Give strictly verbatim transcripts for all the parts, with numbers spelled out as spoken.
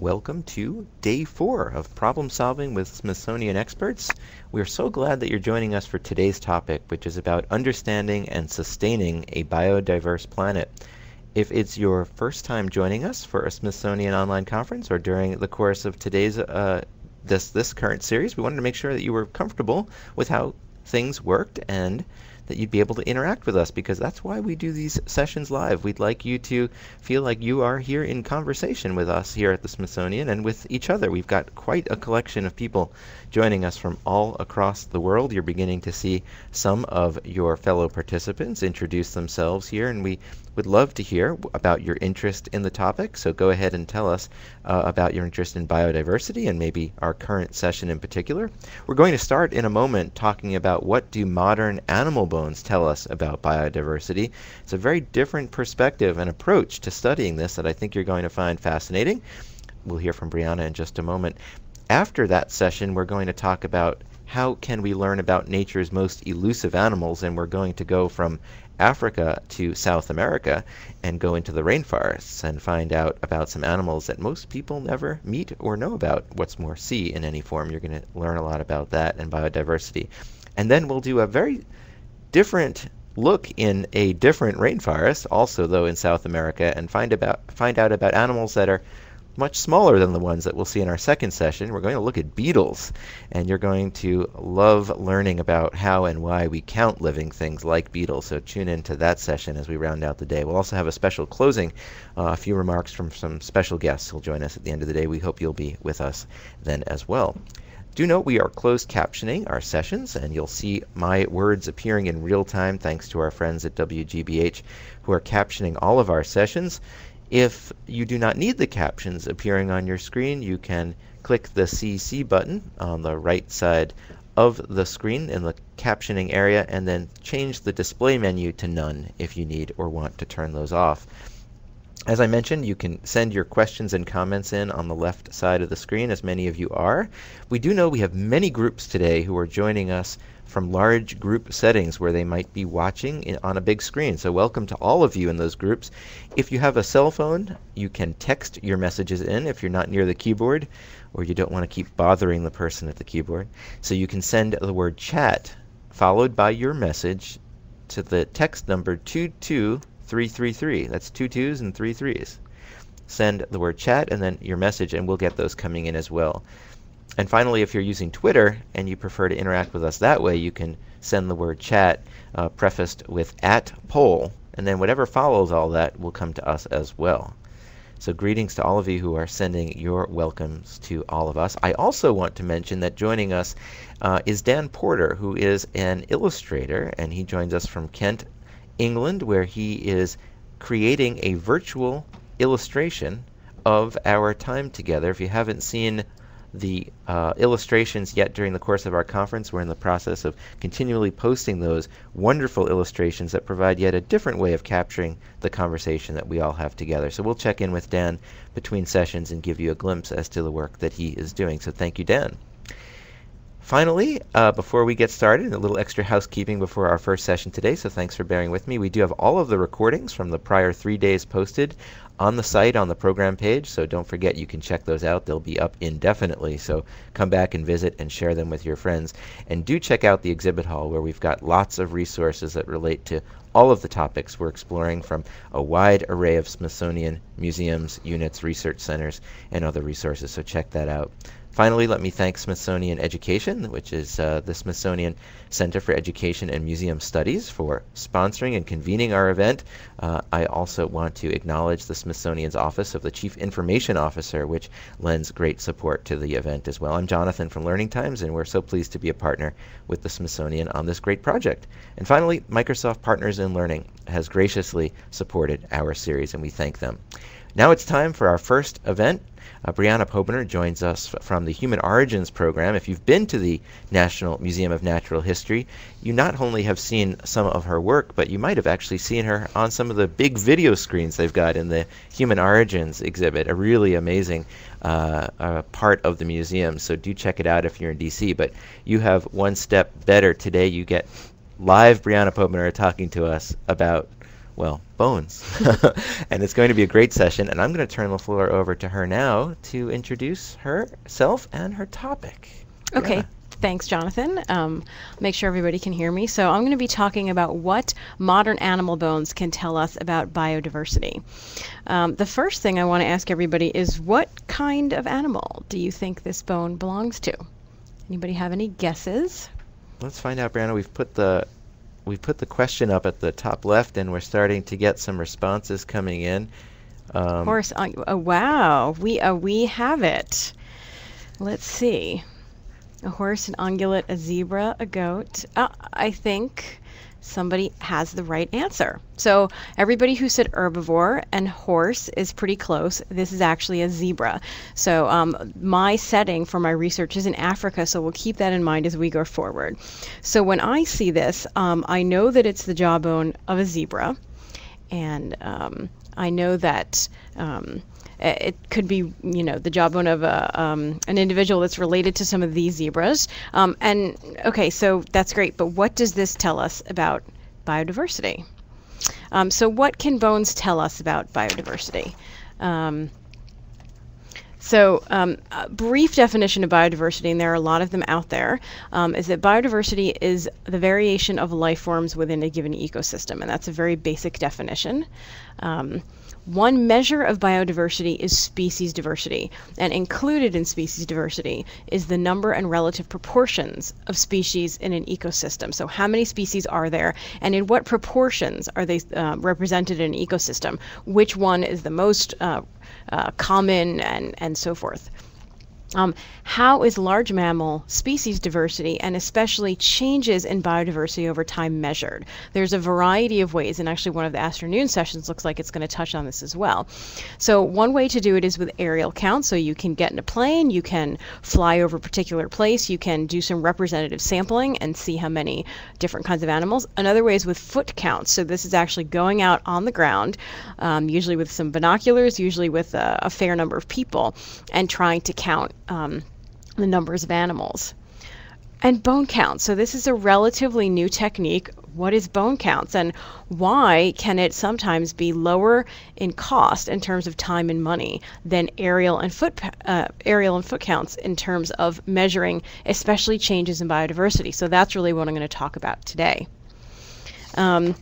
Welcome to day four of Problem Solving with Smithsonian Experts. We are so glad that you're joining us for today's topic, which is about understanding and sustaining a biodiverse planet. If it's your first time joining us for a Smithsonian online conference or during the course of today's uh, this, this current series, we wanted to make sure that you were comfortable with how things worked and that you'd be able to interact with us, because that's why we do these sessions live. We'd like you to feel like you are here in conversation with us here at the Smithsonian and with each other. We've got quite a collection of people joining us from all across the world. You're beginning to see some of your fellow participants introduce themselves here, and we would love to hear about your interest in the topic. So go ahead and tell us uh, about your interest in biodiversity and maybe our current session in particular. We're going to start in a moment talking about what do modern animal bones tell us about biodiversity. It's a very different perspective and approach to studying this that I think you're going to find fascinating. We'll hear from Briana in just a moment. After that session, we're going to talk about how can we learn about nature's most elusive animals, and we're going to go from Africa to South America and go into the rainforests and find out about some animals that most people never meet or know about. What's more, see in any form. You're going to learn a lot about that and biodiversity. And then we'll do a very different look in a different rainforest, also though in South America, and find about find out about animals that are much smaller than the ones that we'll see in our second session. We're going to look at beetles, and you're going to love learning about how and why we count living things like beetles, so tune into that session as we round out the day. We'll also have a special closing, uh, a few remarks from some special guests who'll join us at the end of the day. We hope you'll be with us then as well. Do note we are closed captioning our sessions, and you'll see my words appearing in real time thanks to our friends at W G B H who are captioning all of our sessions. If you do not need the captions appearing on your screen, you can click the C C button on the right side of the screen in the captioning area and then change the display menu to none if you need or want to turn those off. As I mentioned, you can send your questions and comments in on the left side of the screen, as many of you are. We do know we have many groups today who are joining us from large group settings where they might be watching in, on a big screen. So welcome to all of you in those groups. If you have a cell phone, you can text your messages in if you're not near the keyboard or you don't want to keep bothering the person at the keyboard. So you can send the word chat followed by your message to the text number two two three three three. That's two twos and three threes. Send the word chat and then your message, and we'll get those coming in as well. And finally, if you're using Twitter and you prefer to interact with us that way, you can send the word chat uh, prefaced with at poll, and then whatever follows all that will come to us as well. So greetings to all of you who are sending your welcomes to all of us. I also want to mention that joining us uh, is Dan Porter, who is an illustrator, and he joins us from Kent, England, where he is creating a virtual illustration of our time together. If you haven't seen the uh, illustrations yet during the course of our conference, we're in the process of continually posting those wonderful illustrations that provide yet a different way of capturing the conversation that we all have together. So we'll check in with Dan between sessions and give you a glimpse as to the work that he is doing. So thank you, Dan. Finally, uh, before we get started, a little extra housekeeping before our first session today, so thanks for bearing with me. We do have all of the recordings from the prior three days posted on the site on the program page, so don't forget you can check those out. They'll be up indefinitely, so come back and visit and share them with your friends. And do check out the exhibit hall where we've got lots of resources that relate to all of the topics we're exploring from a wide array of Smithsonian museums, units, research centers, and other resources, so check that out. Finally, let me thank Smithsonian Education, which is uh, the Smithsonian Center for Education and Museum Studies, for sponsoring and convening our event. Uh, I also want to acknowledge the Smithsonian's Office of the Chief Information Officer, which lends great support to the event as well. I'm Jonathan from Learning Times, and we're so pleased to be a partner with the Smithsonian on this great project. And finally, Microsoft Partners in Learning has graciously supported our series, and we thank them. Now it's time for our first event. Uh, Briana Pobiner joins us from the Human Origins Program. If you've been to the National Museum of Natural History, you not only have seen some of her work, but you might have actually seen her on some of the big video screens they've got in the Human Origins exhibit, a really amazing uh, uh, part of the museum. So do check it out if you're in D C. But you have one step better today. You get live Briana Pobiner talking to us about well, bones. And it's going to be a great session, and I'm going to turn the floor over to her now to introduce herself and her topic. Okay. Yeah. Thanks, Jonathan. Um, make sure everybody can hear me. So I'm going to be talking about what modern animal bones can tell us about biodiversity. Um, the first thing I want to ask everybody is, what kind of animal do you think this bone belongs to? Anybody have any guesses? Let's find out, Briana. We've put the we put the question up at the top left, and we're starting to get some responses coming in. Um, Horse. Uh, oh, wow. We uh, we have it. Let's see. A horse, an ungulate, a zebra, a goat. Uh, I think somebody has the right answer. So everybody who said herbivore and horse is pretty close. This is actually a zebra. So um, my setting for my research is in Africa, so we'll keep that in mind as we go forward. So when I see this, um, I know that it's the jawbone of a zebra, and um, I know that um, it could be, you know, the jawbone of a, um, an individual that's related to some of these zebras. Um, and, okay, so that's great, but what does this tell us about biodiversity? Um, so what can bones tell us about biodiversity? Um, So um, a brief definition of biodiversity, and there are a lot of them out there, um, is that biodiversity is the variation of life forms within a given ecosystem, and that's a very basic definition. Um, one measure of biodiversity is species diversity, and included in species diversity is the number and relative proportions of species in an ecosystem. So how many species are there, and in what proportions are they uh, represented in an ecosystem? Which one is the most uh, Uh, common, and, and so forth. Um, how is large mammal species diversity, and especially changes in biodiversity over time, measured? There's a variety of ways, and actually one of the afternoon sessions looks like it's going to touch on this as well. So one way to do it is with aerial count. So you can get in a plane, you can fly over a particular place, you can do some representative sampling and see how many different kinds of animals. Another way is with foot counts. So this is actually going out on the ground, um, usually with some binoculars, usually with a, a fair number of people, and trying to count Um, the numbers of animals. And bone count. So this is a relatively new technique. What is bone counts, and why can it sometimes be lower in cost in terms of time and money than aerial and foot uh, aerial and foot counts in terms of measuring, especially changes in biodiversity? So that's really what I'm going to talk about today. Um,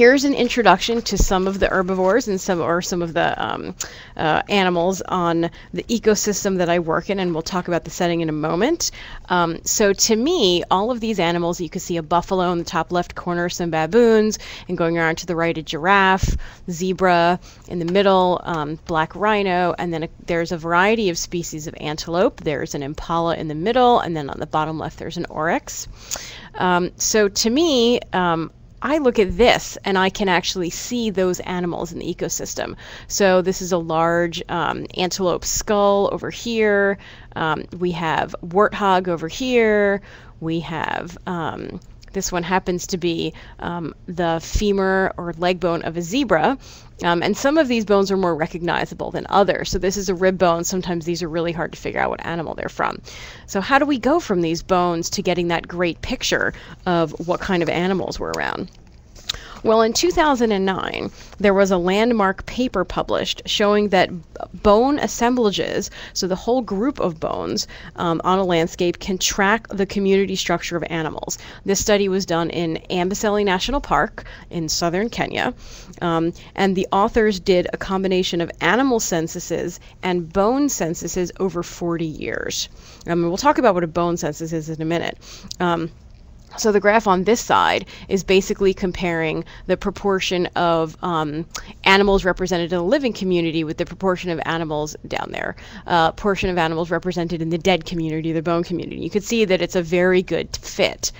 Here's an introduction to some of the herbivores and some or some of the um, uh, animals on the ecosystem that I work in, and we'll talk about the setting in a moment. Um, so to me, all of these animals, you can see a buffalo in the top left corner, some baboons, and going around to the right, a giraffe, zebra in the middle, um, black rhino, and then a, there's a variety of species of antelope. There's an impala in the middle, and then on the bottom left, there's an oryx. Um, so to me, um, I look at this and I can actually see those animals in the ecosystem. So this is a large um, antelope skull over here. Um, we have warthog over here. We have, um, this one happens to be um, the femur or leg bone of a zebra. Um, and some of these bones are more recognizable than others. So this is a rib bone. Sometimes these are really hard to figure out what animal they're from. So how do we go from these bones to getting that great picture of what kind of animals were around? Well, in two thousand nine, there was a landmark paper published showing that bone assemblages, so the whole group of bones um, on a landscape, can track the community structure of animals. This study was done in Amboseli National Park in southern Kenya, um, and the authors did a combination of animal censuses and bone censuses over forty years. Um, and we'll talk about what a bone census is in a minute. Um, So the graph on this side is basically comparing the proportion of um, animals represented in the living community with the proportion of animals down there, uh, portion of animals represented in the dead community, the bone community. You can see that it's a very good fit.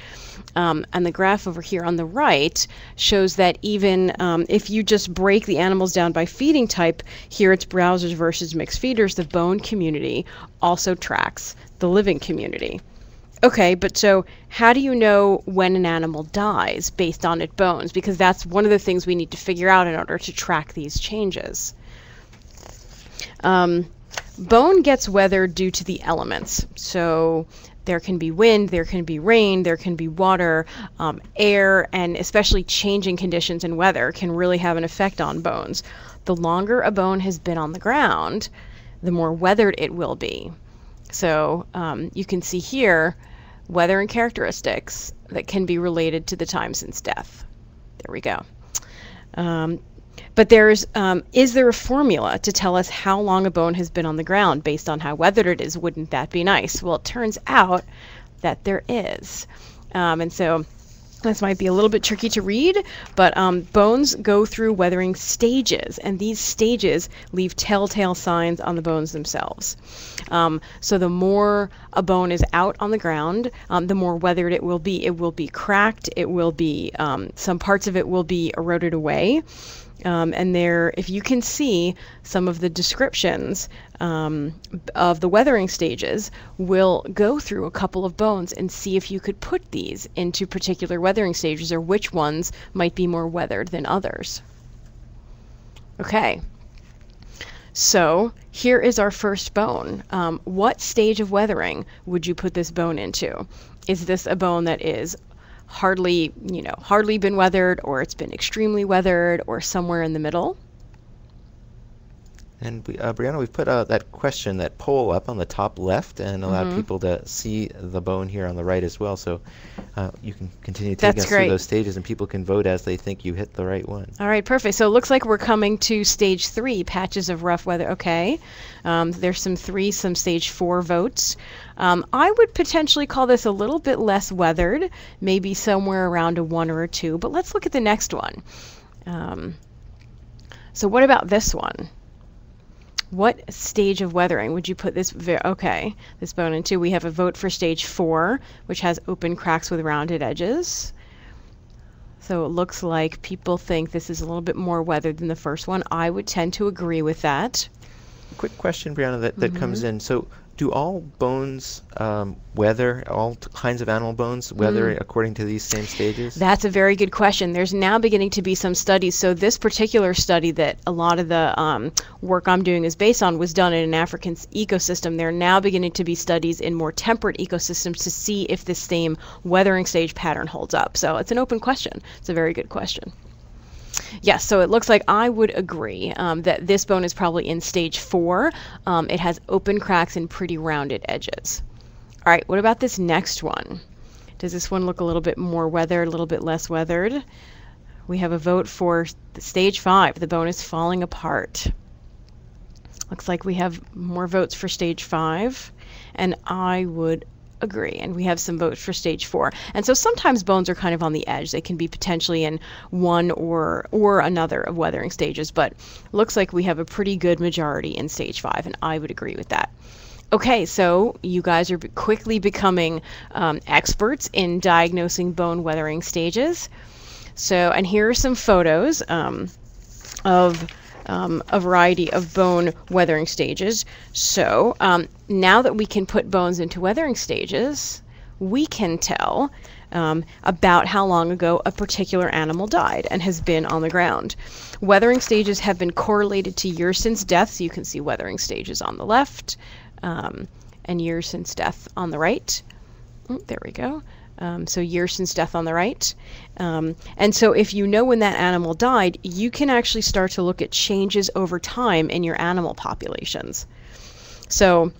Um, and the graph over here on the right shows that even um, if you just break the animals down by feeding type, here it's browsers versus mixed feeders, the bone community also tracks the living community. Okay, but so how do you know when an animal dies based on its bones? Because that's one of the things we need to figure out in order to track these changes. Um, bone gets weathered due to the elements. So There can be wind, there can be rain, there can be water, um, air, and especially changing conditions and weather can really have an effect on bones. The longer a bone has been on the ground, the more weathered it will be. So um, you can see here weather and characteristics that can be related to the time since death. There we go. Um, but there's, um, is there a formula to tell us how long a bone has been on the ground based on how weathered it is? Wouldn't that be nice? Well, it turns out that there is. Um, and so this might be a little bit tricky to read, but um, bones go through weathering stages, and these stages leave telltale signs on the bones themselves. Um, so the more a bone is out on the ground, um, the more weathered it will be. It will be cracked, it will be, um, some parts of it will be eroded away. Um, and there, if you can see, some of the descriptions um, of the weathering stages, will go through a couple of bones and see if you could put these into particular weathering stages, or which ones might be more weathered than others. Okay, so here is our first bone. Um, what stage of weathering would you put this bone into? Is this a bone that is hardly, you know, hardly been weathered, or it's been extremely weathered, or somewhere in the middle? And we, uh, Briana, we've put uh, that question, that poll up on the top left, and allowed mm-hmm. people to see the bone here on the right as well. So uh, you can continue to take us through those stages, and people can vote as they think you hit the right one. All right, perfect. So it looks like we're coming to stage three, patches of rough weather. Okay, um, there's some three, some stage four votes. Um, I would potentially call this a little bit less weathered, maybe somewhere around a one or a two. But let's look at the next one. Um, so what about this one? What stage of weathering would you put this, okay, this bone into? We have a vote for stage four, which has open cracks with rounded edges. So it looks like people think this is a little bit more weathered than the first one. I would tend to agree with that. Quick question, Briana, that, that mm-hmm. comes in. So do all bones um, weather, all kinds of animal bones weather mm. according to these same stages? That's a very good question. There's now beginning to be some studies. So this particular study that a lot of the um, work I'm doing is based on was done in an African ecosystem. There are now beginning to be studies in more temperate ecosystems to see if this same weathering stage pattern holds up. So it's an open question. It's a very good question. Yes, so it looks like I would agree um, that this bone is probably in stage four. Um, it has open cracks and pretty rounded edges. All right, what about this next one? Does this one look a little bit more weathered, a little bit less weathered? We have a vote for stage five. The bone is falling apart. Looks like we have more votes for stage five, and I would agree, and we have some votes for stage four. And so sometimes bones are kind of on the edge. They can be potentially in one or or another of weathering stages, but looks like we have a pretty good majority in stage five, and I would agree with that. Okay, so you guys are quickly becoming um, experts in diagnosing bone weathering stages. So, and here are some photos um, of Um, a variety of bone weathering stages. So um, now that we can put bones into weathering stages, we can tell um, about how long ago a particular animal died and has been on the ground. Weathering stages have been correlated to years since death, so you can see weathering stages on the left um, and years since death on the right. Oh, there we go. Um, so years since death on the right. Um, and so if you know when that animal died, you can actually start to look at changes over time in your animal populations. So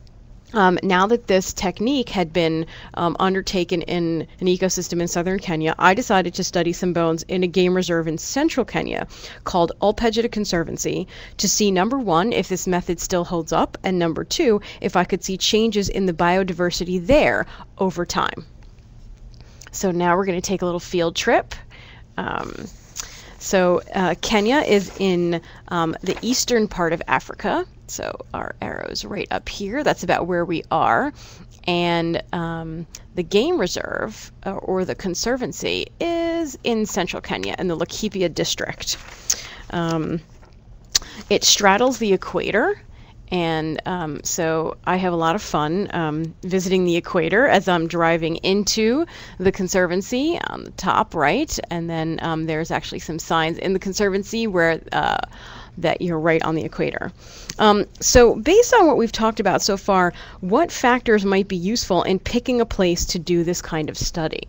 um, now that this technique had been um, undertaken in an ecosystem in southern Kenya, I decided to study some bones in a game reserve in central Kenya called Ol Pejeta Conservancy to see, number one, if this method still holds up, and number two, if I could see changes in the biodiversity there over time. So now we're going to take a little field trip. Um, so uh, Kenya is in um, the eastern part of Africa. So our arrow's right up here. That's about where we are. And um, the game reserve uh, or the conservancy is in central Kenya in the Laikipia district. Um, it straddles the equator. And um, so I have a lot of fun um, visiting the equator as I'm driving into the conservancy on the top right. And then um, there's actually some signs in the conservancy where uh, that you're right on the equator. Um, so based on what we've talked about so far, what factors might be useful in picking a place to do this kind of study?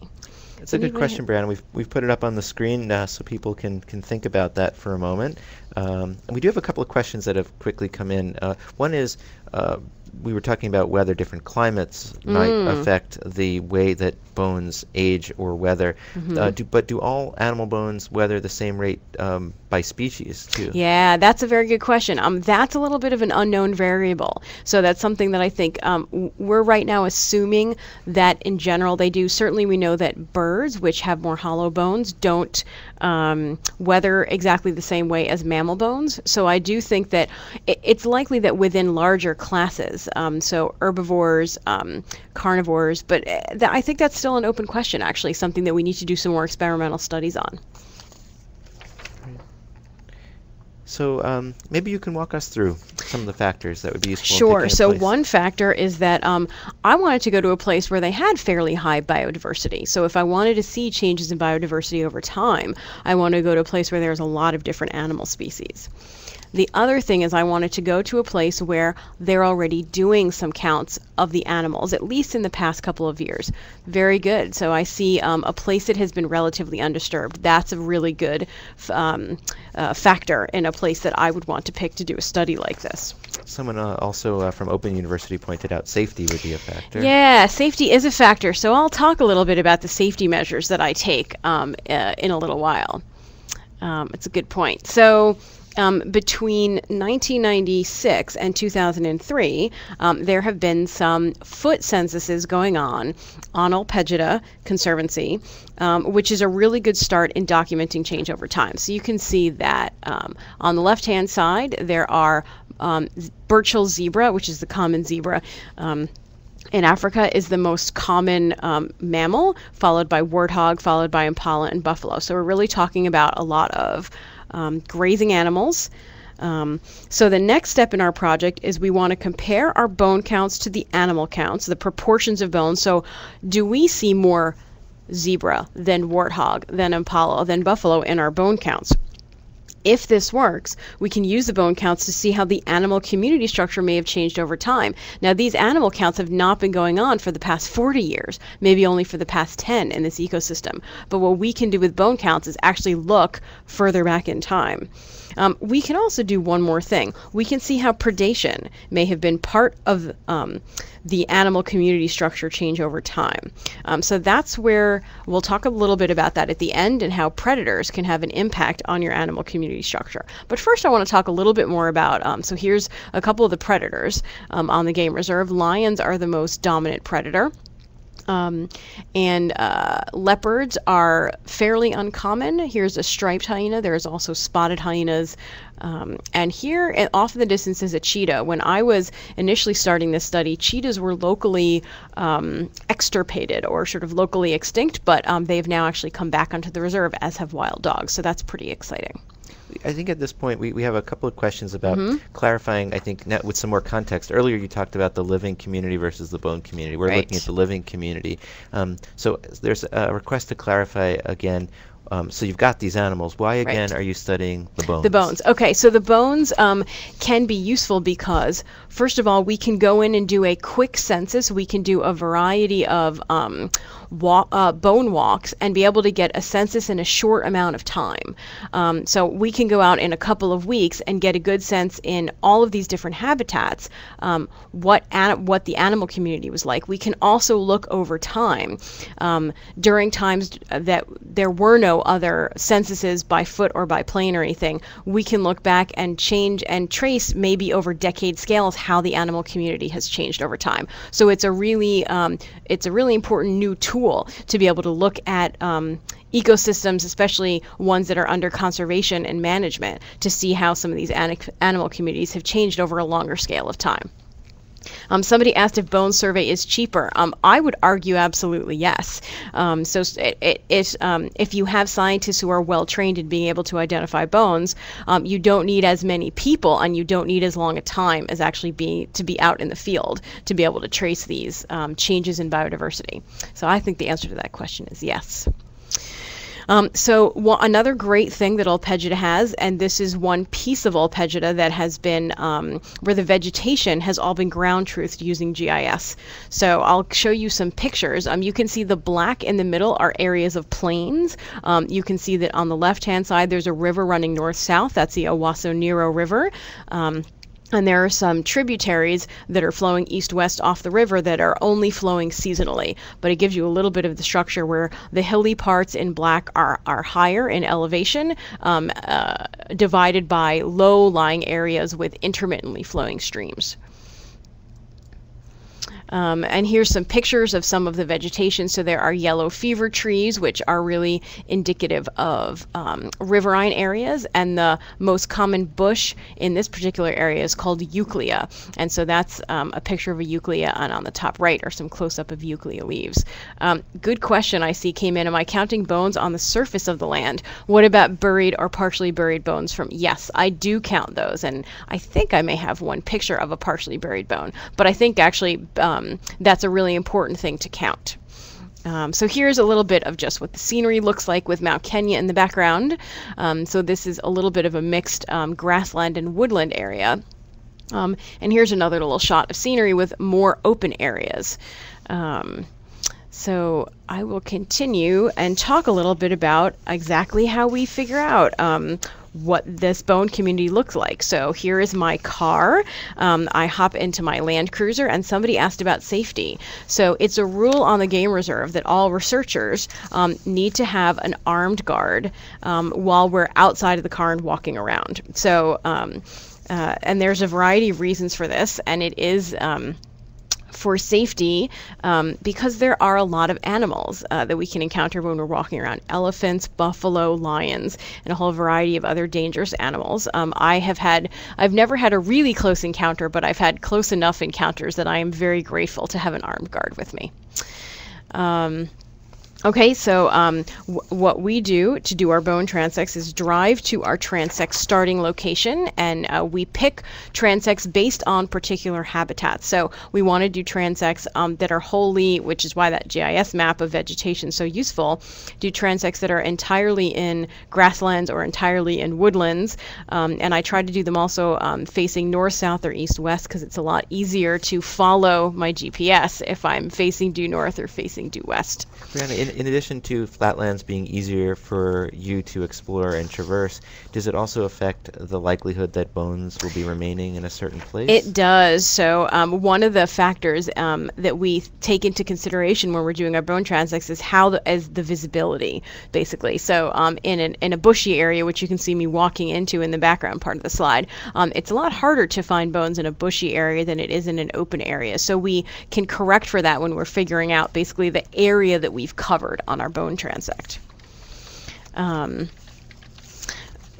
That's a good question, Briana. We've, we've put it up on the screen uh, so people can, can think about that for a moment. Um, and we do have a couple of questions that have quickly come in. Uh, one is, uh, we were talking about whether different climates mm. might affect the way that bones age or weather. Mm-hmm. uh, do, but do all animal bones weather the same rate um, by species too? Yeah, that's a very good question. Um, that's a little bit of an unknown variable. So that's something that I think um, we're right now assuming that in general they do. Certainly we know that birds, which have more hollow bones, don't um, weather exactly the same way as mammal bones. So I do think that it, it's likely that within larger classes, Um, so herbivores, um, carnivores, but th I think that's still an open question, actually, something that we need to do some more experimental studies on. So um, maybe you can walk us through some of the factors that would be useful. Sure. So one factor is that um, I wanted to go to a place where they had fairly high biodiversity. So if I wanted to see changes in biodiversity over time, I wanted to go to a place where there's a lot of different animal species. The other thing is I wanted to go to a place where they're already doing some counts of the animals, at least in the past couple of years. Very good. So I see um, a place that has been relatively undisturbed. That's a really good f um, uh, factor in a place that I would want to pick to do a study like this. Someone uh, also uh, from Open University pointed out safety would be a factor. Yeah, safety is a factor. So I'll talk a little bit about the safety measures that I take um, uh, in a little while. Um, it's a good point. So. Um, between nineteen ninety-six and two thousand three, um, there have been some foot censuses going on on Ol Pejeta Conservancy, um, which is a really good start in documenting change over time. So you can see that um, on the left-hand side, there are um, Burchell's zebra, which is the common zebra. Um, In Africa is the most common um, mammal, followed by warthog, followed by impala and buffalo. So we're really talking about a lot of um, grazing animals. Um, so the next step in our project is we want to compare our bone counts to the animal counts, the proportions of bones. So do we see more zebra than warthog, than impala, than buffalo in our bone counts? If this works, we can use the bone counts to see how the animal community structure may have changed over time. Now, these animal counts have not been going on for the past forty years, maybe only for the past ten in this ecosystem. But what we can do with bone counts is actually look further back in time. Um, we can also do one more thing. We can see how predation may have been part of um, the animal community structure change over time. Um, so that's where we'll talk a little bit about that at the end and how predators can have an impact on your animal community structure. But first I want to talk a little bit more about, um, so here's a couple of the predators um, on the game reserve. Lions are the most dominant predator. Um, and uh, leopards are fairly uncommon. Here's a striped hyena. There's also spotted hyenas. Um, and here, and off in the distance, is a cheetah. When I was initially starting this study, cheetahs were locally um, extirpated or sort of locally extinct, but um, they've now actually come back onto the reserve, as have wild dogs. So that's pretty exciting. I think at this point we, we have a couple of questions about mm-hmm. clarifying, I think, net with some more context. Earlier you talked about the living community versus the bone community. We're right. looking at the living community. Um, so there's a request to clarify again. Um, so you've got these animals. Why again right. are you studying the bones? The bones. Okay, so the bones um, can be useful because, first of all, we can go in and do a quick census. We can do a variety of um, walk, uh, bone walks and be able to get a census in a short amount of time. Um, so we can go out in a couple of weeks and get a good sense in all of these different habitats um, what an what the animal community was like. We can also look over time um, during times that there were no other censuses by foot or by plane or anything. We can look back and change and trace maybe over decade scales how the animal community has changed over time. So it's a really um, it's a really important new tool to be able to look at um, ecosystems, especially ones that are under conservation and management, to see how some of these ani animal communities have changed over a longer scale of time. Um, somebody asked if bone survey is cheaper. Um, I would argue absolutely yes. Um, so it, it, it, um, if you have scientists who are well trained in being able to identify bones, um, you don't need as many people and you don't need as long a time as actually be, to be out in the field to be able to trace these um, changes in biodiversity. So I think the answer to that question is yes. Um, so well, another great thing that Ol Pejeta has, and this is one piece of Ol Pejeta that has been um, where the vegetation has all been ground truthed using G I S. So I'll show you some pictures. Um, you can see the black in the middle are areas of plains. Um, you can see that on the left-hand side there's a river running north-south. That's the Owaso Nero River. Um, And there are some tributaries that are flowing east-west off the river that are only flowing seasonally. But it gives you a little bit of the structure where the hilly parts in black are, are higher in elevation, um, uh, divided by low-lying areas with intermittently flowing streams. Um, and here's some pictures of some of the vegetation. So there are yellow fever trees, which are really indicative of um, riverine areas. And the most common bush in this particular area is called Euclea. And so that's um, a picture of a Euclea, and on the top right are some close-up of Euclea leaves. Um, good question I see came in. Am I counting bones on the surface of the land? What about buried or partially buried bones from? Yes, I do count those. And I think I may have one picture of a partially buried bone. But I think actually... Um, Um, that's a really important thing to count. Um, so here's a little bit of just what the scenery looks like with Mount Kenya in the background. Um, so this is a little bit of a mixed um, grassland and woodland area. Um, and here's another little shot of scenery with more open areas. Um, so I will continue and talk a little bit about exactly how we figure out um, what this bone community looks like. So here is my car. Um, I hop into my Land Cruiser, and somebody asked about safety. So it's a rule on the game reserve that all researchers um, need to have an armed guard um, while we're outside of the car and walking around. So, um, uh, and there's a variety of reasons for this, and it is um, for safety, um, because there are a lot of animals uh, that we can encounter when we're walking around. Elephants, buffalo, lions, and a whole variety of other dangerous animals. Um, I have had, I've never had a really close encounter, but I've had close enough encounters that I am very grateful to have an armed guard with me. Um, Okay, so um, w what we do to do our bone transects is drive to our transect starting location, and uh, we pick transects based on particular habitats. So we want to do transects um, that are wholly, which is why that G I S map of vegetation is so useful, do transects that are entirely in grasslands or entirely in woodlands. Um, and I try to do them also um, facing north, south, or east, west, because it's a lot easier to follow my G P S if I'm facing due north or facing due west. Briana, In, in addition to flatlands being easier for you to explore and traverse, does it also affect the likelihood that bones will be remaining in a certain place? It does. So um, one of the factors um, that we take into consideration when we're doing our bone transects is how the, is the visibility, basically. So um, in, an, in a bushy area, which you can see me walking into in the background part of the slide, um, it's a lot harder to find bones in a bushy area than it is in an open area. So we can correct for that when we're figuring out basically the area that we've covered on our bone transect. Um,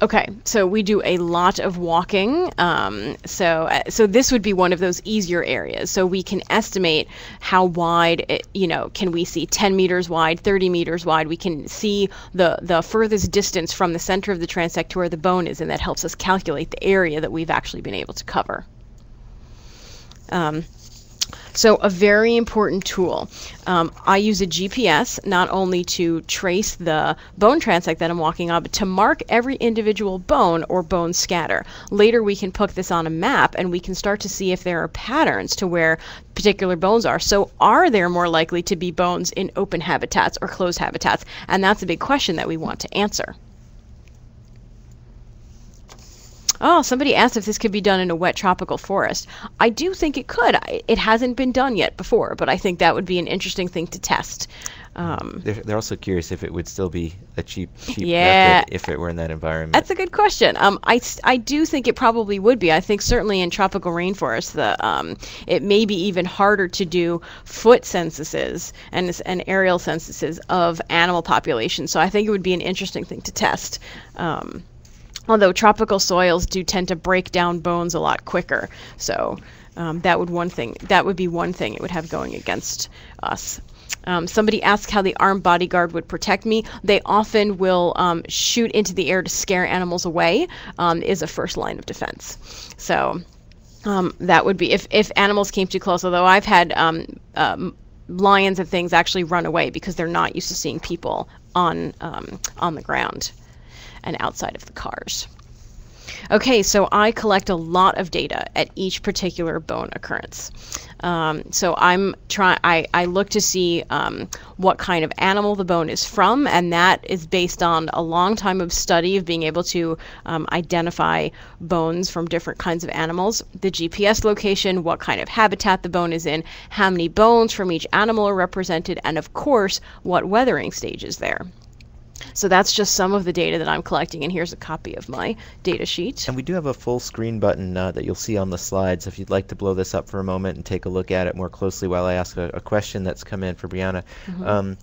okay, so we do a lot of walking. Um, so, uh, so this would be one of those easier areas. So we can estimate how wide, it, you know, can we see ten meters wide, thirty meters wide? We can see the, the furthest distance from the center of the transect to where the bone is, and that helps us calculate the area that we've actually been able to cover. Um, So a very important tool. Um, I use a G P S not only to trace the bone transect that I'm walking on, but to mark every individual bone or bone scatter. Later we can put this on a map, and we can start to see if there are patterns to where particular bones are. So are there more likely to be bones in open habitats or closed habitats? And that's a big question that we want to answer. Oh, somebody asked if this could be done in a wet tropical forest. I do think it could. I, it hasn't been done yet before, but I think that would be an interesting thing to test. Um, they're, they're also curious if it would still be a cheap, cheap yeah, method if it were in that environment. That's a good question. Um, I, I do think it probably would be. I think certainly in tropical rainforests, the, um, it may be even harder to do foot censuses and, and aerial censuses of animal populations. So I think it would be an interesting thing to test. Um, Although tropical soils do tend to break down bones a lot quicker, so um, that would one thing. That would be one thing it would have going against us. Um, somebody asked how the armed bodyguard would protect me. They often will um, shoot into the air to scare animals away. Um, is a first line of defense. So um, that would be if if animals came too close. Although I've had um, um, lions and things actually run away because they're not used to seeing people on, um, on the ground and outside of the cars. Okay, so I collect a lot of data at each particular bone occurrence. Um, so I'm try I, I look to see um, what kind of animal the bone is from, and that is based on a long time of study of being able to um, identify bones from different kinds of animals, the G P S location, what kind of habitat the bone is in, how many bones from each animal are represented, and of course, what weathering stage is there. So that's just some of the data that I'm collecting, and here's a copy of my data sheet. And we do have a full screen button uh, that you'll see on the slides. If you'd like to blow this up for a moment and take a look at it more closely while I ask a, a question that's come in for Briana. Mm-hmm. um,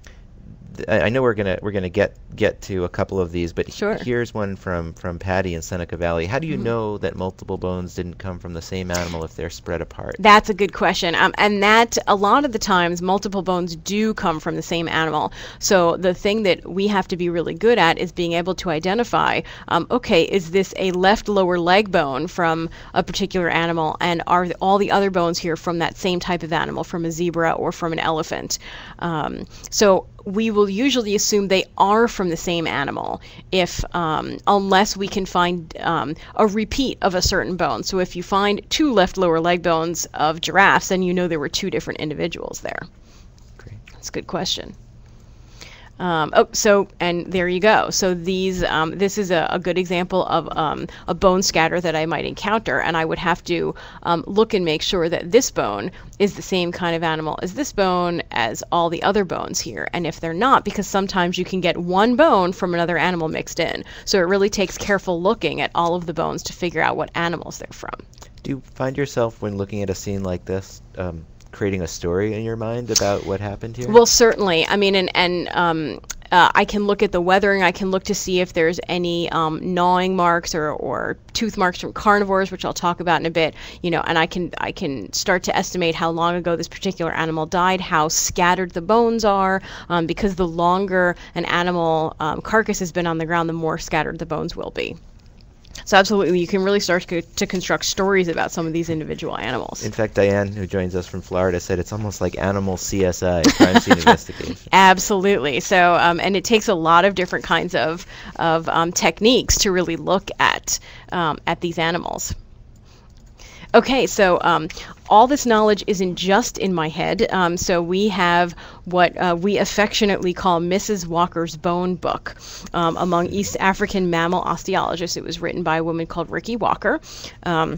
I know we're gonna we're gonna get get to a couple of these, but sure. Here's one from from Patty in Seneca Valley. How do you mm-hmm. know that multiple bones didn't come from the same animal if they're spread apart? That's a good question, um, and that a lot of the times multiple bones do come from the same animal. So the thing that we have to be really good at is being able to identify. Um, okay, is this a left lower leg bone from a particular animal, and are the, all the other bones here from that same type of animal, from a zebra or from an elephant? Um, so we will usually assume they are from the same animal if um, unless we can find um, a repeat of a certain bone. So if you find two left lower leg bones of giraffes, then you know there were two different individuals there. Great. That's a good question. Um, oh, so, and there you go. So these, um, this is a, a good example of um, a bone scatter that I might encounter, and I would have to um, look and make sure that this bone is the same kind of animal as this bone as all the other bones here. And if they're not, because sometimes you can get one bone from another animal mixed in. So it really takes careful looking at all of the bones to figure out what animals they're from. Do you find yourself, when looking at a scene like this, um, creating a story in your mind about what happened here? Well, certainly. I mean, and, and um, uh, I can look at the weathering. I can look to see if there's any um, gnawing marks or, or tooth marks from carnivores, which I'll talk about in a bit. You know, and I can I can start to estimate how long ago this particular animal died, how scattered the bones are, um, because the longer an animal um, carcass has been on the ground, the more scattered the bones will be. So absolutely, you can really start to, to construct stories about some of these individual animals. In fact, Diane, who joins us from Florida, said it's almost like animal C S I, crime scene investigation. Absolutely. So, um, and it takes a lot of different kinds of, of um, techniques to really look at, um, at these animals. Okay, so um, all this knowledge isn't just in my head. Um, so we have what uh, we affectionately call Missus Walker's Bone Book. Um, among East African mammal osteologists, it was written by a woman called Ricky Walker. Um,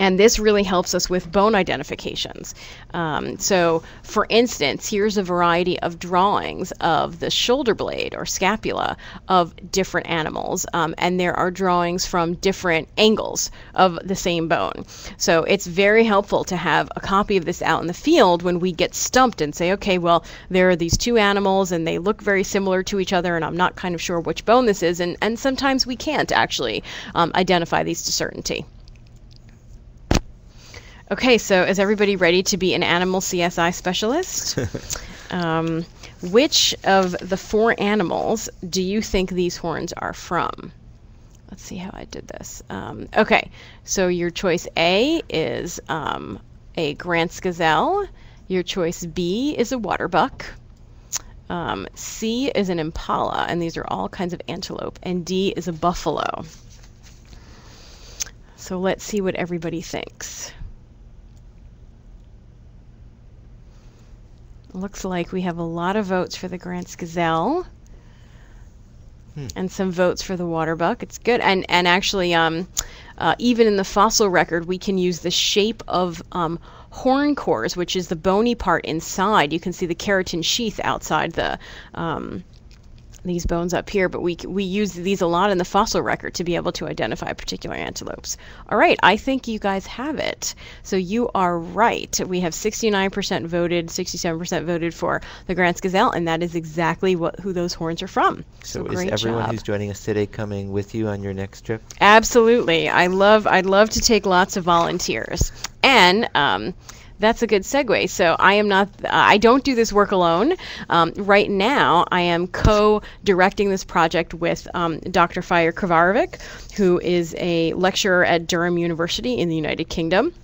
And this really helps us with bone identifications. Um, so, for instance, here's a variety of drawings of the shoulder blade or scapula of different animals. Um, and there are drawings from different angles of the same bone. So it's very helpful to have a copy of this out in the field when we get stumped and say, okay, well, there are these two animals and they look very similar to each other and I'm not kind of sure which bone this is. And, and sometimes we can't actually um, identify these to certainty. Okay, so is everybody ready to be an animal C S I specialist? um, which of the four animals do you think these horns are from? Let's see how I did this. Um, okay, so your choice A is um, a Grant's gazelle. Your choice B is a waterbuck. Um, C is an impala, and these are all kinds of antelope. And D is a buffalo. So let's see what everybody thinks. Looks like we have a lot of votes for the Grant's gazelle hmm. and some votes for the waterbuck. It's good. And, and actually, um, uh, even in the fossil record, we can use the shape of um, horn cores, which is the bony part inside. You can see the keratin sheath outside the um, these bones up here, but we, we use these a lot in the fossil record to be able to identify particular antelopes. All right, I think you guys have it. So you are right. We have sixty-nine percent voted, sixty-seven percent voted for the Grant's gazelle, and that is exactly what who those horns are from. So, so is great everyone job. Who's joining us today coming with you on your next trip? Absolutely. I love, I'd love to take lots of volunteers. And, um, that's a good segue. So I am not, uh, I don't do this work alone. Um, right now, I am co-directing this project with um, Doctor Fiyar Kvarovic, who is a lecturer at Durham University in the United Kingdom.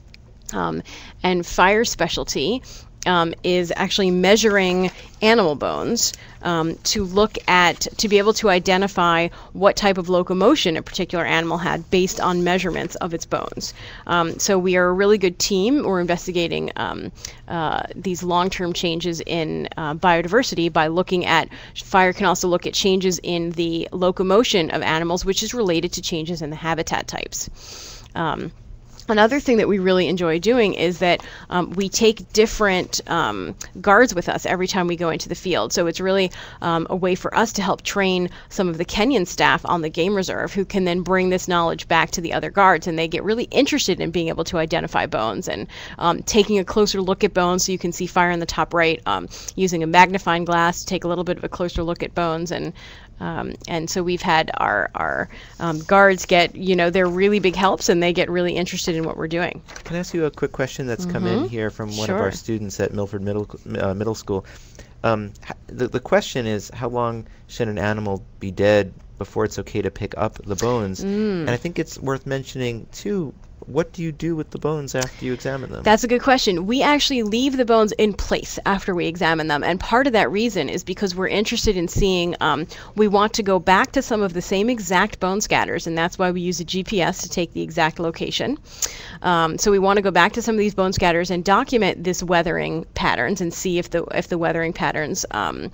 Um, and Fiyar's specialty um, is actually measuring animal bones um, to look at, to be able to identify what type of locomotion a particular animal had based on measurements of its bones. Um, so we are a really good team. We're investigating um, uh, these long-term changes in uh, biodiversity by looking at, fire can also look at changes in the locomotion of animals, which is related to changes in the habitat types. Um, Another thing that we really enjoy doing is that um, we take different um, guards with us every time we go into the field. So it's really um, a way for us to help train some of the Kenyan staff on the game reserve, who can then bring this knowledge back to the other guards, and they get really interested in being able to identify bones and um, taking a closer look at bones. So you can see fire in the top right, um, using a magnifying glass to take a little bit of a closer look at bones. And Um, and so we've had our, our um, guards get, you know, they're really big helps, and they get really interested in what we're doing. Can I ask you a quick question that's mm-hmm. come in here from one sure. of our students at Milford Middle, uh, Middle School? Um, the, the question is, how long should an animal be dead before it's okay to pick up the bones? Mm. And I think it's worth mentioning, too, what do you do with the bones after you examine them? That's a good question. We actually leave the bones in place after we examine them, and part of that reason is because we're interested in seeing, um, we want to go back to some of the same exact bone scatters, and that's why we use a G P S to take the exact location. Um, so we want to go back to some of these bone scatters and document this weathering patterns and see if the, if the weathering patterns um,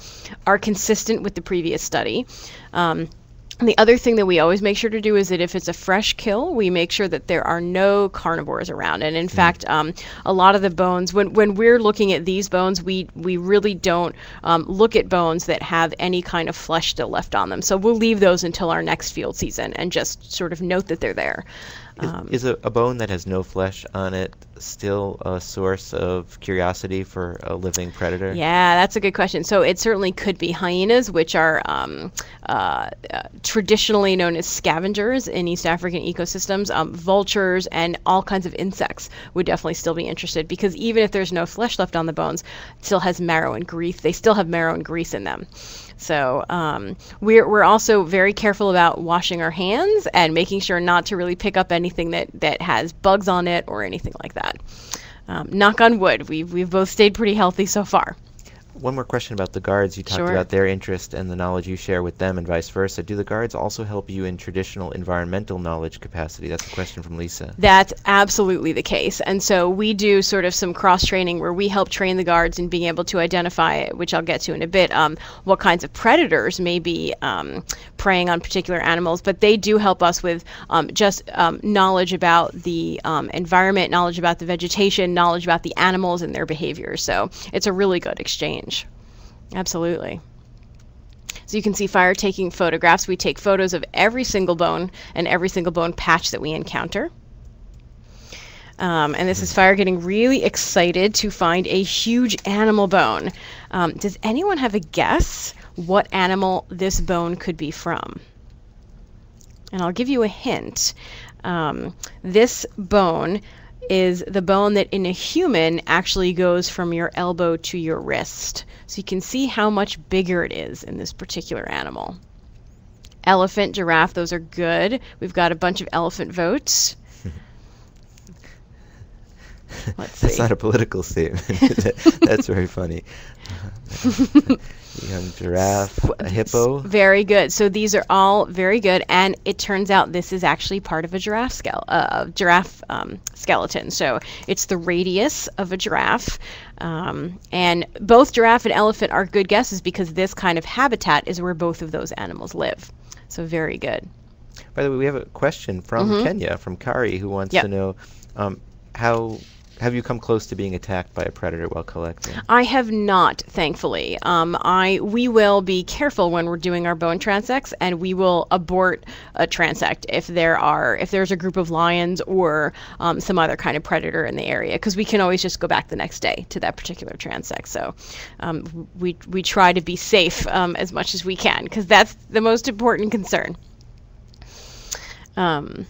are consistent with the previous study. Um, And the other thing that we always make sure to do is that if it's a fresh kill, we make sure that there are no carnivores around. And in mm. fact, um, a lot of the bones, when, when we're looking at these bones, we, we really don't um, look at bones that have any kind of flesh still left on them. So we'll leave those until our next field season and just sort of note that they're there. Is, um, is a, a bone that has no flesh on it still a source of curiosity for a living predator? Yeah, that's a good question. So it certainly could be. Hyenas, which are um, uh, uh, traditionally known as scavengers in East African ecosystems, um, vultures, and all kinds of insects would definitely still be interested, because even if there's no flesh left on the bones, it still has marrow and grease. They still have marrow and grease in them. So um, we're, we're also very careful about washing our hands and making sure not to really pick up anything that, that has bugs on it or anything like that. Um, knock on wood, we've, we've both stayed pretty healthy so far. One more question about the guards. You talked sure. about their interest and the knowledge you share with them and vice versa. Do the guards also help you in traditional environmental knowledge capacity? That's a question from Lisa. That's absolutely the case. And so we do sort of some cross-training where we help train the guards in being able to identify, which I'll get to in a bit, um, what kinds of predators may be um, preying on particular animals. But they do help us with um, just um, knowledge about the um, environment, knowledge about the vegetation, knowledge about the animals and their behavior. So it's a really good exchange. Absolutely. So you can see fire taking photographs. We take photos of every single bone and every single bone patch that we encounter. Um, and this is fire getting really excited to find a huge animal bone. Um, does anyone have a guess what animal this bone could be from? And I'll give you a hint. Um, this bone is the bone that in a human actually goes from your elbow to your wrist. So you can see how much bigger it is in this particular animal. Elephant, giraffe, those are good. We've got a bunch of elephant votes. Let's see. That's not a political statement. That's very funny. Young giraffe, a hippo. Very good. So these are all very good, and it turns out this is actually part of a giraffe skele uh, giraffe um, skeleton. So it's the radius of a giraffe, um, and both giraffe and elephant are good guesses because this kind of habitat is where both of those animals live. So very good. By the way, we have a question from mm-hmm. Kenya, from Kari, who wants yep. to know um, how. Have you come close to being attacked by a predator while collecting? I have not, thankfully. Um, I we will be careful when we're doing our bone transects, and we will abort a transect if there are if there's a group of lions or um, some other kind of predator in the area, because we can always just go back the next day to that particular transect. So um, we we try to be safe um, as much as we can, because that's the most important concern. Um,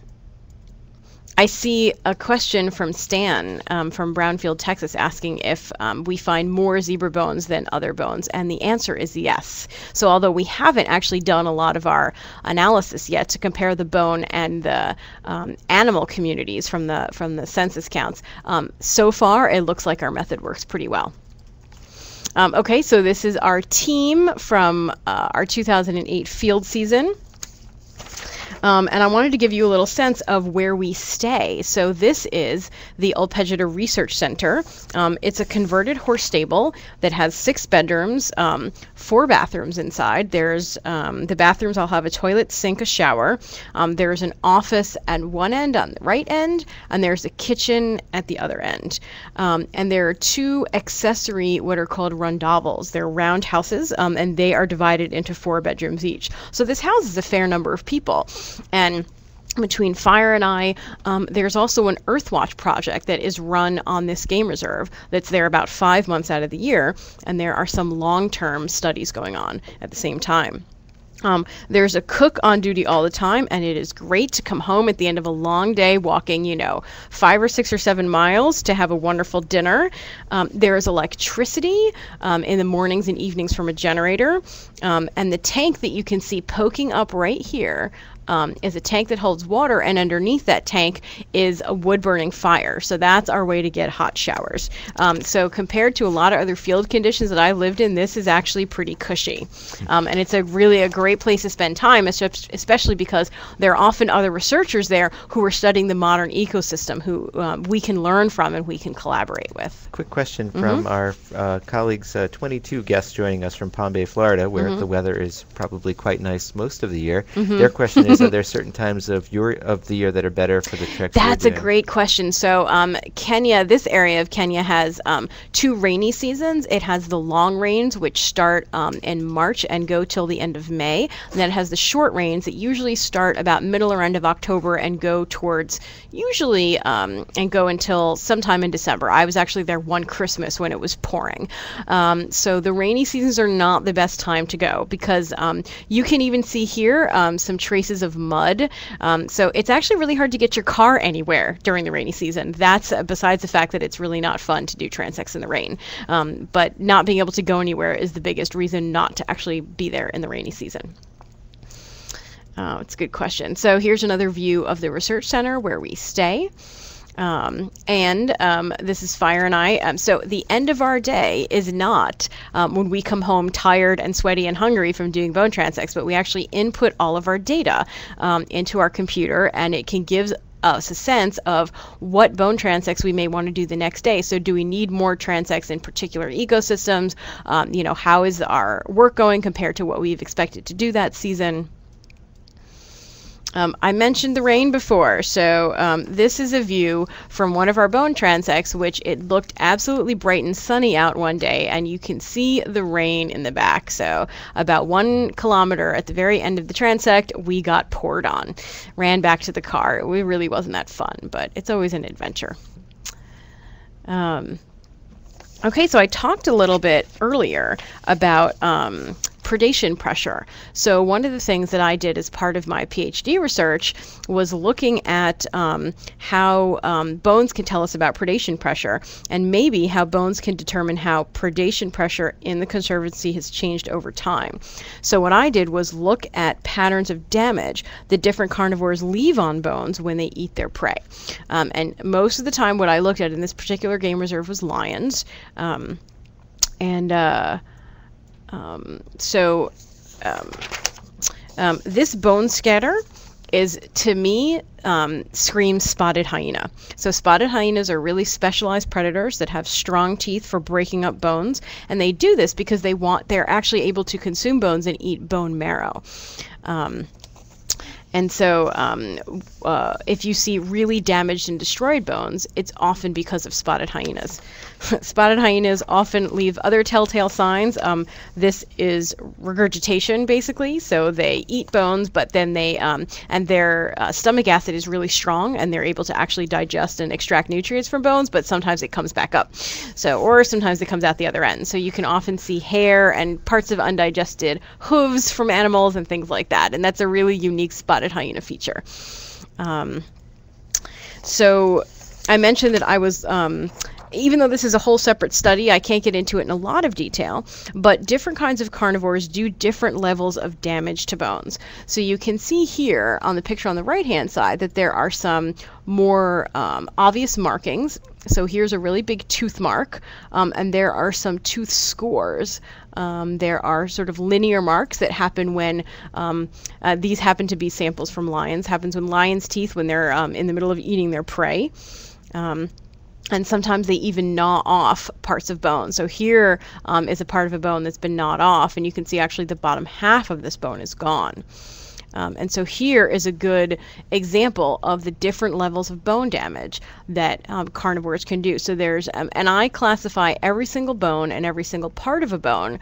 I see a question from Stan um, from Brownfield, Texas, asking if um, we find more zebra bones than other bones, and the answer is yes. So although we haven't actually done a lot of our analysis yet to compare the bone and the um, animal communities from the from the census counts, um, so far it looks like our method works pretty well. Um, okay, so this is our team from uh, our two thousand eight field season. Um, and I wanted to give you a little sense of where we stay. So this is the Ol Pejeta Research Center. Um, it's a converted horse stable that has six bedrooms, um, four bathrooms inside. There's um, the bathrooms all have a toilet, sink, a shower. Um, there's an office at one end on the right end, and there's a kitchen at the other end. Um, and there are two accessory what are called rondavels. They're round houses, um, and they are divided into four bedrooms each. So this houses a fair number of people. And between Fire and I, um, there's also an Earthwatch project that is run on this game reserve that's there about five months out of the year, and there are some long-term studies going on at the same time. Um, there's a cook on duty all the time, and it is great to come home at the end of a long day walking, you know, five or six or seven miles to have a wonderful dinner. Um, there is electricity um, in the mornings and evenings from a generator, um, and the tank that you can see poking up right here Um, is a tank that holds water, and underneath that tank is a wood-burning fire. So that's our way to get hot showers. Um, so compared to a lot of other field conditions that I lived in, this is actually pretty cushy. Um, and it's a really a great place to spend time, especially because there are often other researchers there who are studying the modern ecosystem who um, we can learn from and we can collaborate with. Quick question from mm-hmm. our uh, colleagues, uh, twenty-two guests joining us from Palm Bay, Florida, where mm-hmm. the weather is probably quite nice most of the year. Mm-hmm. Their question is, so there are certain times of your of the year that are better for the treks? That's a great question. So um, Kenya, this area of Kenya has um, two rainy seasons. It has the long rains, which start um, in March and go till the end of May. And then it has the short rains that usually start about middle or end of October and go towards usually um, and go until sometime in December. I was actually there one Christmas when it was pouring. Um, so the rainy seasons are not the best time to go because um, you can even see here um, some traces of of mud. Um, so it's actually really hard to get your car anywhere during the rainy season. That's uh, besides the fact that it's really not fun to do transects in the rain. Um, but not being able to go anywhere is the biggest reason not to actually be there in the rainy season. Uh, it's a good question. So here's another view of the research center where we stay. Um, and um, this is Fire and I. Um, so the end of our day is not um, when we come home tired and sweaty and hungry from doing bone transects, but we actually input all of our data um, into our computer, and it can give us a sense of what bone transects we may want to do the next day. So do we need more transects in particular ecosystems? Um, you know, how is our work going compared to what we've expected to do that season? Um, I mentioned the rain before, so um, this is a view from one of our bone transects, which it looked absolutely bright and sunny out one day, and you can see the rain in the back. So about one kilometer at the very end of the transect, we got poured on. Ran back to the car. It really wasn't that fun, but it's always an adventure. Um, okay, so I talked a little bit earlier about Um, predation pressure. So one of the things that I did as part of my PhD research was looking at um, how um, bones can tell us about predation pressure, and maybe how bones can determine how predation pressure in the conservancy has changed over time. So what I did was look at patterns of damage that different carnivores leave on bones when they eat their prey. Um, and most of the time what I looked at in this particular game reserve was lions. Um, and uh, Um, so um, um, this bone scatter is, to me, um, screams spotted hyena. So spotted hyenas are really specialized predators that have strong teeth for breaking up bones, and they do this because they want, they're actually able to consume bones and eat bone marrow. Um, And so um, uh, if you see really damaged and destroyed bones, it's often because of spotted hyenas. Spotted hyenas often leave other telltale signs. Um, this is regurgitation, basically. So they eat bones, but then they, um, and their uh, stomach acid is really strong, and they're able to actually digest and extract nutrients from bones, but sometimes it comes back up. So, or sometimes it comes out the other end. So you can often see hair and parts of undigested hooves from animals and things like that. And that's a really unique spotted hyena feature. Um, so I mentioned that I was, um, even though this is a whole separate study, I can't get into it in a lot of detail, but different kinds of carnivores do different levels of damage to bones. So you can see here on the picture on the right hand side that there are some more um, obvious markings So here's a really big tooth mark, um, and there are some tooth scores. Um, there are sort of linear marks that happen when, um, uh, these happen to be samples from lions, happens when lions' teeth, when they're um, in the middle of eating their prey. Um, And sometimes they even gnaw off parts of bone. So here um, is a part of a bone that's been gnawed off, and you can see actually the bottom half of this bone is gone. Um, and so here is a good example of the different levels of bone damage that um, carnivores can do. So there's, um, and I classify every single bone and every single part of a bone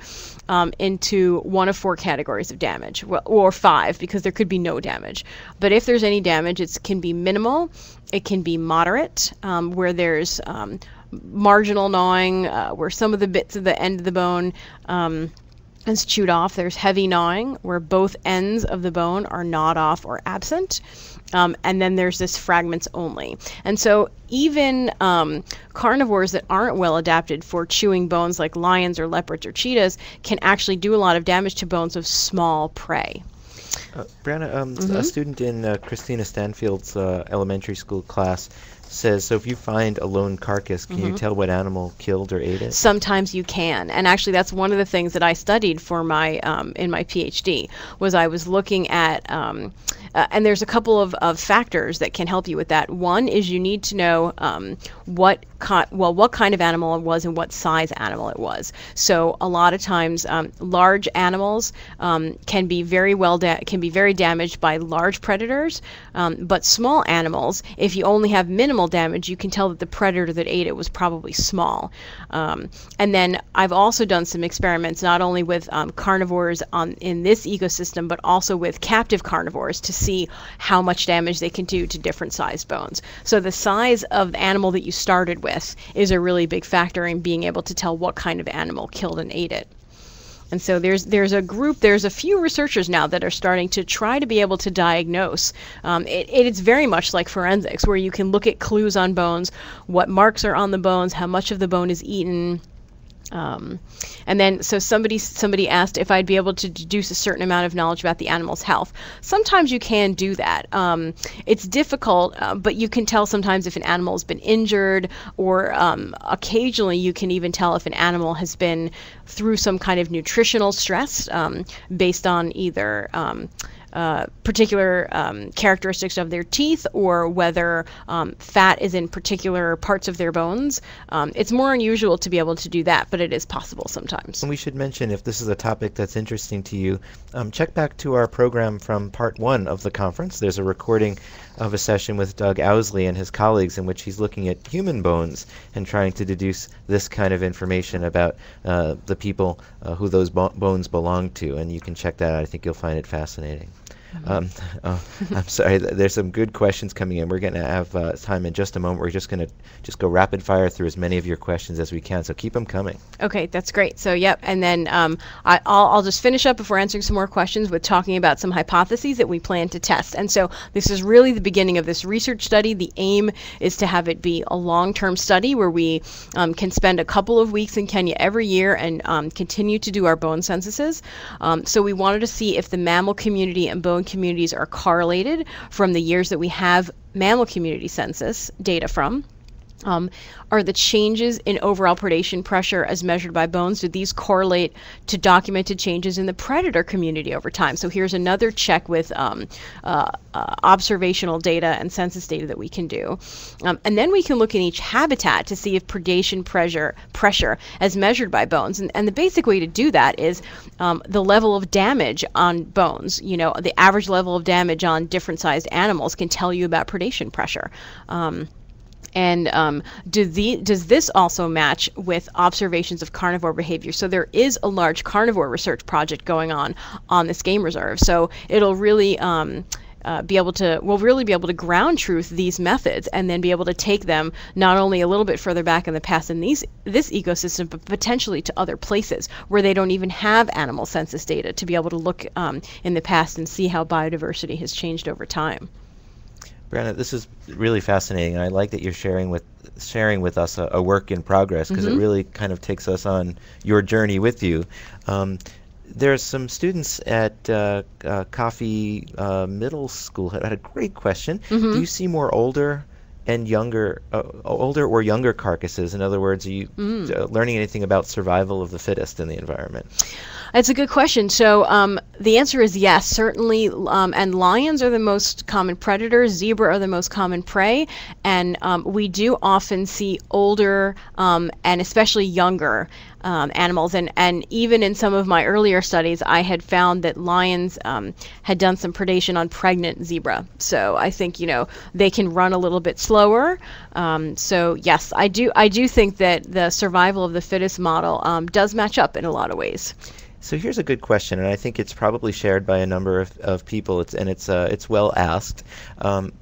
um, into one of four categories of damage, well, or five, because there could be no damage. But if there's any damage, it can be minimal, it can be moderate, um, where there's um, marginal gnawing, uh, where some of the bits of the end of the bone um, is chewed off. There's heavy gnawing, where both ends of the bone are gnawed off or absent. Um, and then there's this fragments only. And so even um, carnivores that aren't well adapted for chewing bones, like lions or leopards or cheetahs, can actually do a lot of damage to bones of small prey. Uh, Briana, um, mm-hmm. a student in uh, Christina Stanfield's uh, elementary school class says, so if you find a lone carcass, can mm-hmm. you tell what animal killed or ate it? Sometimes you can, and actually that's one of the things that I studied for my um, in my PhD, was I was looking at, um, uh, and there's a couple of, of factors that can help you with that. One is you need to know um, what kind, well, what kind of animal it was and what size animal it was. So a lot of times, um, large animals um, can be very well da can be very damaged by large predators, um, but small animals, if you only have minimal damage, you can tell that the predator that ate it was probably small. Um, and then I've also done some experiments not only with um, carnivores on in this ecosystem, but also with captive carnivores to see how much damage they can do to different sized bones. So the size of the animal that you started with is a really big factor in being able to tell what kind of animal killed and ate it. And so there's there's a group, there's a few researchers now that are starting to try to be able to diagnose. Um, it, it's very much like forensics, where you can look at clues on bones, what marks are on the bones, how much of the bone is eaten. Um, and then, so somebody somebody asked if I'd be able to deduce a certain amount of knowledge about the animal's health. Sometimes you can do that. Um, it's difficult, uh, but you can tell sometimes if an animal has been injured, or um, occasionally you can even tell if an animal has been through some kind of nutritional stress um, based on either um, Uh, particular um, characteristics of their teeth, or whether um, fat is in particular parts of their bones. Um, it's more unusual to be able to do that, but it is possible sometimes. And we should mention, if this is a topic that's interesting to you, um, check back to our program from part one of the conference. There's a recording of a session with Doug Owsley and his colleagues in which he's looking at human bones and trying to deduce this kind of information about uh, the people uh, who those bo bones belong to. And you can check that out. I think you'll find it fascinating. Um, oh, I'm sorry, there's some good questions coming in. We're going to have uh, time in just a moment. We're just going to just go rapid fire through as many of your questions as we can, so keep them coming. Okay, that's great. So, yep, and then um, I, I'll, I'll just finish up before answering some more questions with talking about some hypotheses that we plan to test. And so this is really the beginning of this research study. The aim is to have it be a long-term study where we um, can spend a couple of weeks in Kenya every year and um, continue to do our bone censuses. Um, so we wanted to see if the mammal community and bone communities are correlated from the years that we have mammal community census data from. Um, are the changes in overall predation pressure as measured by bones, do these correlate to documented changes in the predator community over time? So here's another check with um, uh, uh, observational data and census data that we can do. Um, and then we can look in each habitat to see if predation pressure pressure as measured by bones. And, and the basic way to do that is um, the level of damage on bones. You know, the average level of damage on different sized animals can tell you about predation pressure. Um, And um, do the, does this also match with observations of carnivore behavior? So there is a large carnivore research project going on on this game reserve. So it'll really um, uh, be able to, we'll really be able to ground truth these methods, and then be able to take them not only a little bit further back in the past in these, this ecosystem, but potentially to other places where they don't even have animal census data, to be able to look um, in the past and see how biodiversity has changed over time. Briana, this is really fascinating, and I like that you're sharing with sharing with us a, a work in progress, because mm-hmm. it really kind of takes us on your journey with you. Um, there's some students at uh, uh, Coffee uh, Middle School who had a great question. Mm-hmm. Do you see more older and younger, uh, older or younger carcasses? In other words, are you mm. learning anything about survival of the fittest in the environment? It's a good question. So um, the answer is yes, certainly. Um, and lions are the most common predators. Zebra are the most common prey. And um, we do often see older um, and especially younger um, animals. And, and even in some of my earlier studies, I had found that lions um, had done some predation on pregnant zebra. So I think, you know, they can run a little bit slower. Um, so yes, I do, I do think that the survival of the fittest model um, does match up in a lot of ways. So here's a good question, and I think it's probably shared by a number of, of people, it's, and it's, uh, it's well asked. Um,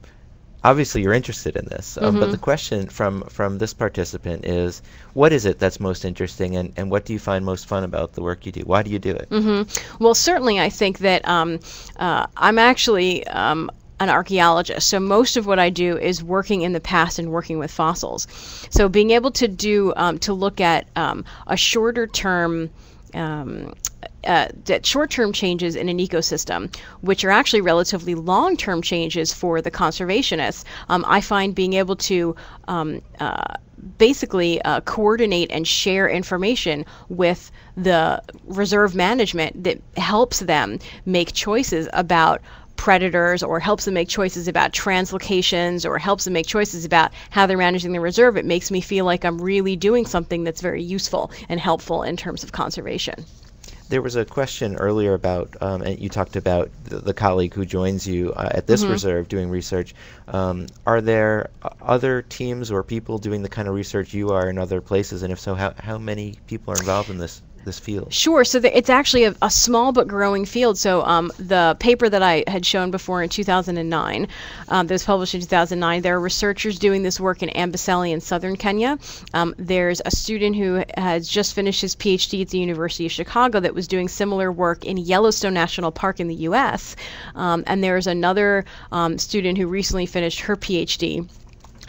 obviously, you're interested in this, um, mm-hmm. but the question from, from this participant is, what is it that's most interesting, and, and what do you find most fun about the work you do? Why do you do it? Mm-hmm. Well, certainly I think that um, uh, I'm actually... Um, an archaeologist. So most of what I do is working in the past and working with fossils. So being able to do, um, to look at um, a shorter term, um, uh, that short-term changes in an ecosystem, which are actually relatively long-term changes for the conservationists, um, I find being able to um, uh, basically uh, coordinate and share information with the reserve management that helps them make choices about predators, or helps them make choices about translocations, or helps them make choices about how they're managing the reserve. It makes me feel like I'm really doing something that's very useful and helpful in terms of conservation. There was a question earlier about, um, and you talked about the, the colleague who joins you uh, at this mm-hmm. reserve doing research. Um, are there other teams or people doing the kind of research you are in other places? And if so, how, how many people are involved in this? this field? Sure. So the, it's actually a, a small but growing field. So um, the paper that I had shown before in two thousand nine, um, that was published in two thousand nine, there are researchers doing this work in Amboseli in southern Kenya. Um, there's a student who has just finished his PhD at the University of Chicago that was doing similar work in Yellowstone National Park in the U S Um, and there's another um, student who recently finished her PhD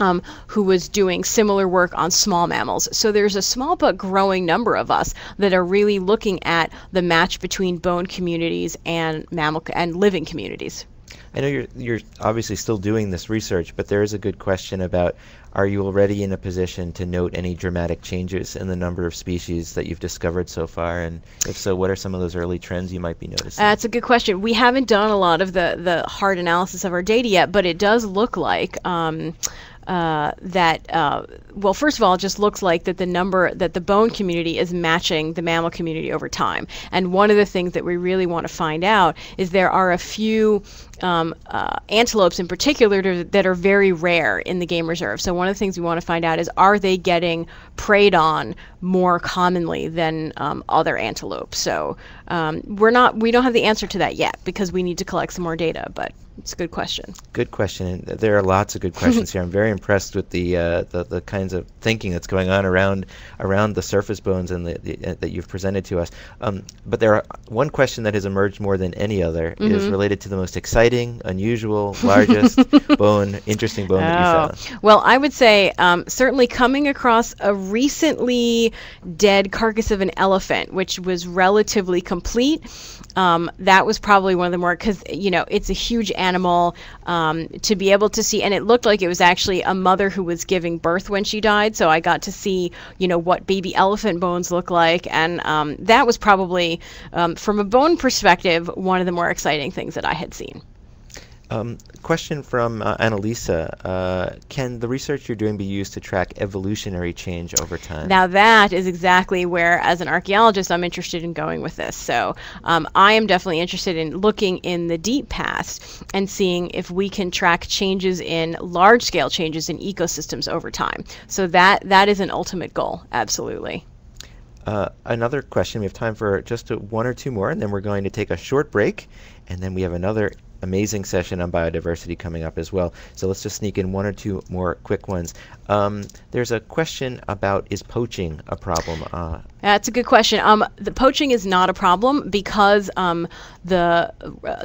Um, who was doing similar work on small mammals. So there's a small but growing number of us that are really looking at the match between bone communities and mammal and living communities. I know you're, you're obviously still doing this research, but there is a good question about, are you already in a position to note any dramatic changes in the number of species that you've discovered so far? And if so, what are some of those early trends you might be noticing? Uh, that's a good question. We haven't done a lot of the, the hard analysis of our data yet, but it does look like... Um, Uh, that, uh, well, first of all, it just looks like that the number, that the bone community is matching the mammal community over time. And one of the things that we really want to find out is there are a few um, uh, antelopes in particular to, that are very rare in the game reserve. So one of the things we want to find out is, are they getting preyed on more commonly than um, other antelopes? So um, we're not, we don't have the answer to that yet because we need to collect some more data, but it's a good question. Good question. And there are lots of good questions here. I'm very impressed with the, uh, the the kinds of thinking that's going on around around the surface bones and the, the, uh, that you've presented to us. Um, but there are one question that has emerged more than any other mm-hmm. is related to the most exciting, unusual, largest bone, interesting bone oh. that you found. Well, I would say um, certainly coming across a recently dead carcass of an elephant, which was relatively complete. Um, that was probably one of the more, because you know it's a huge animal um, to be able to see, and it looked like it was actually a mother who was giving birth when she died. So I got to see, you know, what baby elephant bones look like, and um, that was probably, um, from a bone perspective, one of the more exciting things that I had seen. Um, question from uh, Annalisa. Uh, can the research you're doing be used to track evolutionary change over time? Now that is exactly where, as an archaeologist, I'm interested in going with this. So um, I am definitely interested in looking in the deep past and seeing if we can track changes in large-scale changes in ecosystems over time. So that, that is an ultimate goal, absolutely. Uh, another question. We have time for just a, one or two more, and then we're going to take a short break, and then we have another amazing session on biodiversity coming up as well. So let's just sneak in one or two more quick ones. Um, there's a question about, is poaching a problem? Uh, That's a good question. Um, the poaching is not a problem because um, the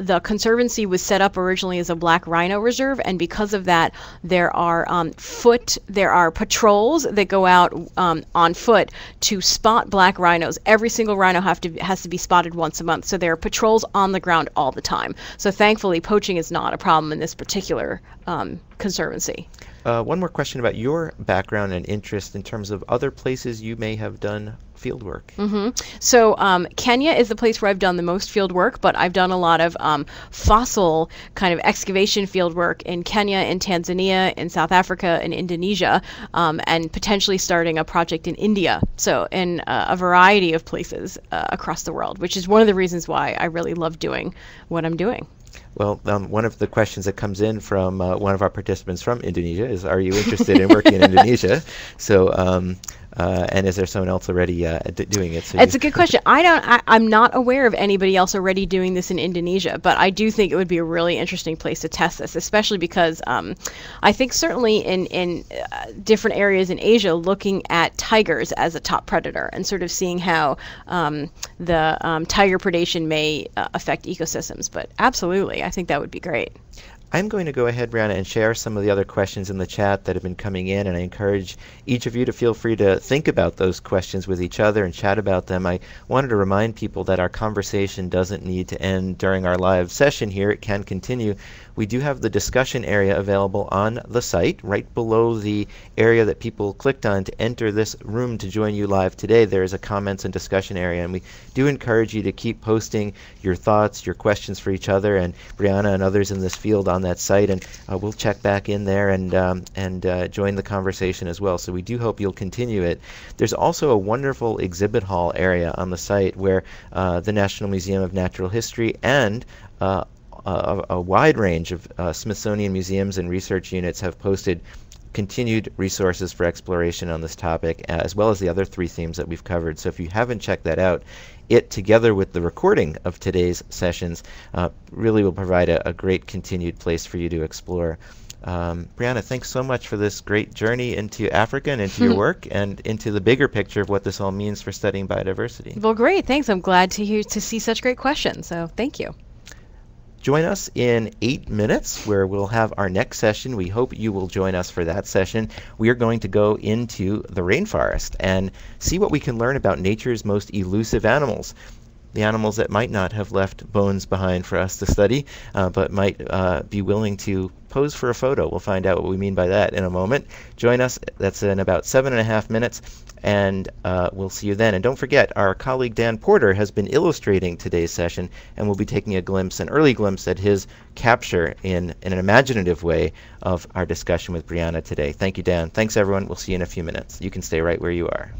the conservancy was set up originally as a black rhino reserve, and because of that, there are um, foot there are patrols that go out um, on foot to spot black rhinos. Every single rhino have to has to be spotted once a month. So there are patrols on the ground all the time. So thankfully, poaching is not a problem in this particular um, conservancy. Uh, one more question about your background and interest in terms of other places you may have done field work. Mm-hmm. So um, Kenya is the place where I've done the most field work, but I've done a lot of um, fossil kind of excavation field work in Kenya, in Tanzania, in South Africa, in Indonesia, um, and potentially starting a project in India. So in uh, a variety of places uh, across the world, which is one of the reasons why I really love doing what I'm doing. Well, um, one of the questions that comes in from uh, one of our participants from Indonesia is, are you interested in working in Indonesia? So, um, uh, and is there someone else already uh, d doing it? So it's a good question. I don't, I, I'm not aware of anybody else already doing this in Indonesia, but I do think it would be a really interesting place to test this, especially because um, I think certainly in, in uh, different areas in Asia, looking at tigers as a top predator and sort of seeing how um, the um, tiger predation may uh, affect ecosystems, but absolutely. I think that would be great. I'm going to go ahead, Briana, and share some of the other questions in the chat that have been coming in, and I encourage each of you to feel free to think about those questions with each other and chat about them. I wanted to remind people that our conversation doesn't need to end during our live session here. It can continue. We do have the discussion area available on the site, right below the area that people clicked on to enter this room to join you live today. There is a comments and discussion area, and we do encourage you to keep posting your thoughts, your questions for each other, and Briana and others in this field on that site, and uh, we'll check back in there and um, and uh, join the conversation as well. So we do hope you'll continue it. There's also a wonderful exhibit hall area on the site where uh, the National Museum of Natural History and uh, a, a wide range of uh, Smithsonian museums and research units have posted continued resources for exploration on this topic, as well as the other three themes that we've covered. So if you haven't checked that out, it, together with the recording of today's sessions, uh, really will provide a, a great continued place for you to explore. Um, Briana, thanks so much for this great journey into Africa and into your work and into the bigger picture of what this all means for studying biodiversity. Well, great. Thanks. I'm glad to hear, to see such great questions. So thank you. Join us in eight minutes where we'll have our next session. We hope you will join us for that session. We are going to go into the rainforest and see what we can learn about nature's most elusive animals. The animals that might not have left bones behind for us to study, uh, but might uh, be willing to pose for a photo. We'll find out what we mean by that in a moment. Join us. That's in about seven and a half minutes. And uh, we'll see you then. And don't forget, our colleague Dan Porter has been illustrating today's session, and we'll be taking a glimpse, an early glimpse at his capture in, in an imaginative way of our discussion with Briana today. Thank you, Dan. Thanks, everyone. We'll see you in a few minutes. You can stay right where you are.